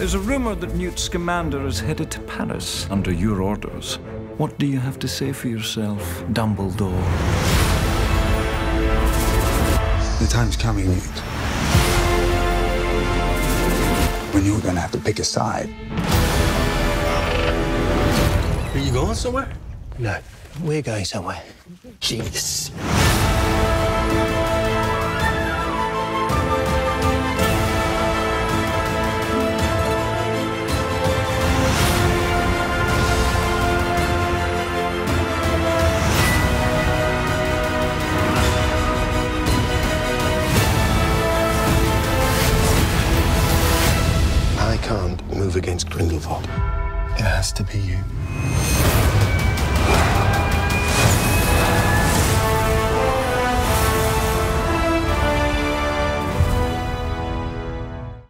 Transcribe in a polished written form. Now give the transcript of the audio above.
There's a rumor that Newt Scamander is headed to Paris under your orders. What do you have to say for yourself, Dumbledore? The time's coming, Newt, when you're gonna have to pick a side. Are you going somewhere? No, we're going somewhere. Genius. I can't move against Grindelwald. It has to be you.